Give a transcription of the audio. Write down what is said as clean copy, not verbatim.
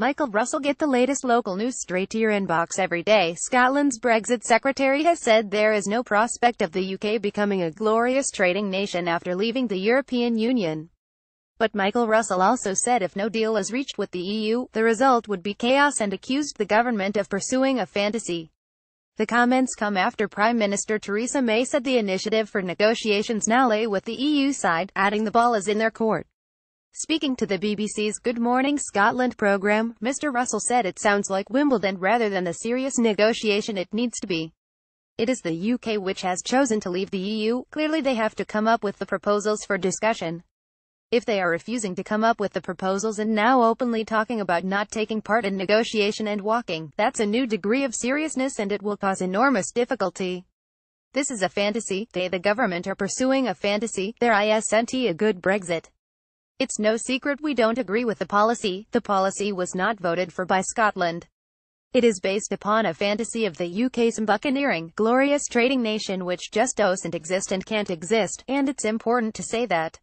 Michael Russell, get the latest local news straight to your inbox every day. Scotland's Brexit secretary has said there is no prospect of the UK becoming a glorious trading nation after leaving the European Union. But Michael Russell also said if no deal is reached with the EU, the result would be chaos, and accused the government of pursuing a fantasy. The comments come after Prime Minister Theresa May said the initiative for negotiations now lay with the EU side, adding the ball is in their court. Speaking to the BBC's Good Morning Scotland programme, Mr Russell said it sounds like Wimbledon rather than the serious negotiation it needs to be. It is the UK which has chosen to leave the EU, clearly they have to come up with the proposals for discussion. If they are refusing to come up with the proposals and now openly talking about not taking part in negotiation and walking, that's a new degree of seriousness and it will cause enormous difficulty. This is a fantasy, they the government are pursuing a fantasy, there isn't a good Brexit. It's no secret we don't agree with the policy. The policy was not voted for by Scotland. It is based upon a fantasy of the UK's buccaneering, glorious trading nation which just doesn't exist and can't exist, and it's important to say that.